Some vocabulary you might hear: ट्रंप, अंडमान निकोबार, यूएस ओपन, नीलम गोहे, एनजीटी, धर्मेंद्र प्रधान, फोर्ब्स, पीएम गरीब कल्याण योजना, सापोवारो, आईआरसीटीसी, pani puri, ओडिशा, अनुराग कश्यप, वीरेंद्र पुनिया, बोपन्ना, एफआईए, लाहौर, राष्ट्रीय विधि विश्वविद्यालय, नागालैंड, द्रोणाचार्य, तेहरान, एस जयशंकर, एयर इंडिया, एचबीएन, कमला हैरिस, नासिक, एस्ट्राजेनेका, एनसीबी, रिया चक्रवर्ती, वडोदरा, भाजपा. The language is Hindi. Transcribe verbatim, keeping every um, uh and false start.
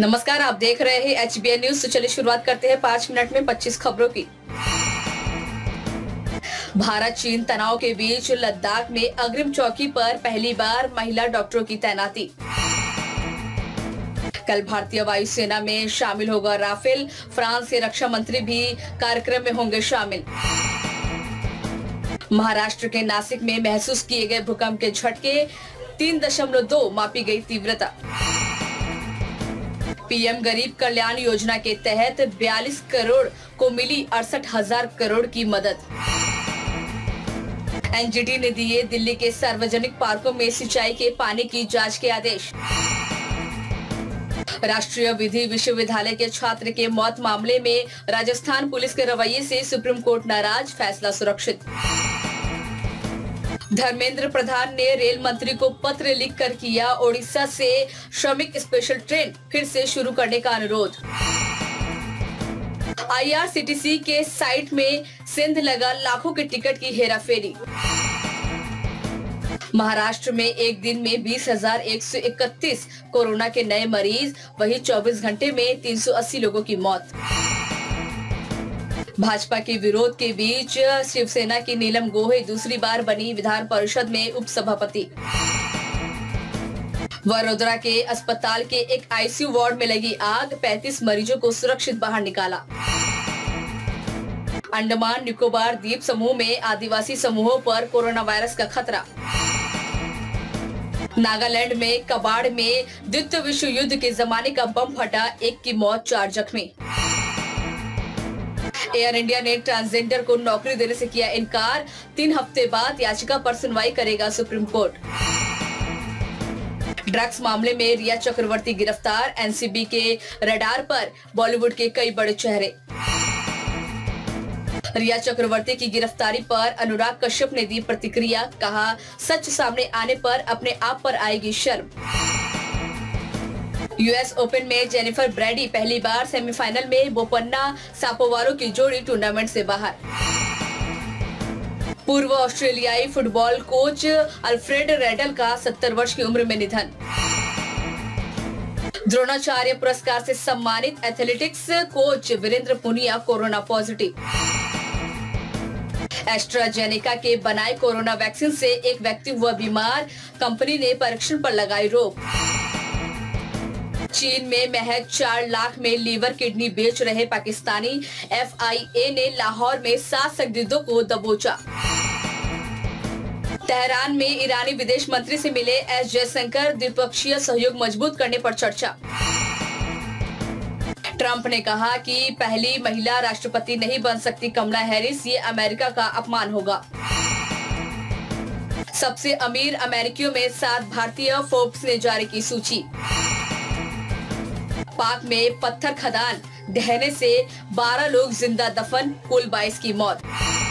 नमस्कार, आप देख रहे हैं एचबीएन न्यूज। तो चलिए शुरुआत करते हैं पांच मिनट में पच्चीस खबरों की। भारत चीन तनाव के बीच लद्दाख में अग्रिम चौकी पर पहली बार महिला डॉक्टरों की तैनाती। कल भारतीय वायुसेना में शामिल होगा राफेल, फ्रांस के रक्षा मंत्री भी कार्यक्रम में होंगे शामिल। महाराष्ट्र के नासिक में महसूस किए गए भूकंप के झटके, तीन दशमलव दो मापी गई तीव्रता। पीएम गरीब कल्याण योजना के तहत बयालीस करोड़ को मिली अड़सठ हजार करोड़ की मदद। एनजीटी ने दिए दिल्ली के सार्वजनिक पार्कों में सिंचाई के पानी की जांच के आदेश। राष्ट्रीय विधि विश्वविद्यालय के छात्र के मौत मामले में राजस्थान पुलिस के रवैये से सुप्रीम कोर्ट नाराज, फैसला सुरक्षित। धर्मेंद्र प्रधान ने रेल मंत्री को पत्र लिखकर किया ओडिशा से श्रमिक स्पेशल ट्रेन फिर से शुरू करने का अनुरोध। आईआरसीटीसी के साइट में सिंध लगा लाखों के टिकट की हेराफेरी। महाराष्ट्र में एक दिन में बीस हजार एक सौ इकतीस कोरोना के नए मरीज, वहीं चौबीस घंटे में तीन सौ अस्सी लोगों की मौत। भाजपा के विरोध के बीच शिवसेना की नीलम गोहे दूसरी बार बनी विधान परिषद में उपसभापति। वडोदरा के अस्पताल के एक आईसीयू वार्ड में लगी आग, पैंतीस मरीजों को सुरक्षित बाहर निकाला। अंडमान निकोबार द्वीप समूह में आदिवासी समूहों पर कोरोना वायरस का खतरा। नागालैंड में कबाड़ में द्वितीय विश्व युद्ध के जमाने का बम फटा, एक की मौत, चार जख्मी। एयर इंडिया ने ट्रांसजेंडर को नौकरी देने से किया इनकार, तीन हफ्ते बाद याचिका पर सुनवाई करेगा सुप्रीम कोर्ट। ड्रग्स मामले में रिया चक्रवर्ती गिरफ्तार, एनसीबी के रडार पर बॉलीवुड के कई बड़े चेहरे। रिया चक्रवर्ती की गिरफ्तारी पर अनुराग कश्यप ने दी प्रतिक्रिया, कहा सच सामने आने पर अपने आप पर आएगी शर्म। यूएस ओपन में जेनिफर ब्रैडी पहली बार सेमीफाइनल में, बोपन्ना सापोवारो की जोड़ी टूर्नामेंट से बाहर। पूर्व ऑस्ट्रेलियाई फुटबॉल कोच अल्फ्रेड रेडल का सत्तर वर्ष की उम्र में निधन। द्रोणाचार्य पुरस्कार से सम्मानित athletics coach वीरेंद्र पुनिया corona positive. एस्ट्राजेनेका के बनाए कोरोना वैक्सीन से एक व्यक्ति हुआ बीमार, कंपनी ने परीक्षण पर लगाई रोक। चीन में महज चार लाख में लीवर किडनी बेच रहे पाकिस्तानी, एफआईए ने लाहौर में सात संदिग्धों को दबोचा। तेहरान में ईरानी विदेश मंत्री से मिले एस जयशंकर, द्विपक्षीय सहयोग मजबूत करने पर चर्चा। ट्रंप ने कहा कि पहली महिला राष्ट्रपति नहीं बन सकती कमला हैरिस, ये अमेरिका का अपमान होगा। सबसे अमीर अमेरिकियों में सात भारतीय, फोर्ब्स ने जारी की सूची। पाक में पत्थर खदान ढहने से बारह लोग जिंदा दफन, कुल बाईस की मौत।